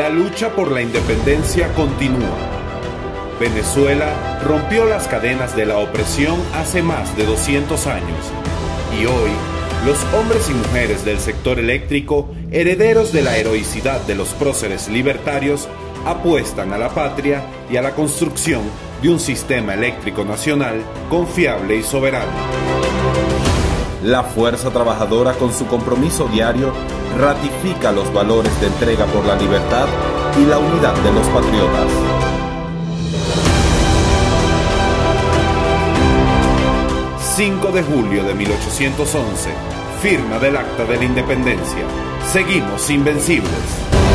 La lucha por la independencia continúa. Venezuela rompió las cadenas de la opresión hace más de 200 años y hoy los hombres y mujeres del sector eléctrico, herederos de la heroicidad de los próceres libertarios, apuestan a la patria y a la construcción de un sistema eléctrico nacional confiable y soberano. La fuerza trabajadora, con su compromiso diario, ratifica los valores de entrega por la libertad y la unidad de los patriotas. ...5 de julio de 1811... firma del Acta de la Independencia... seguimos invencibles.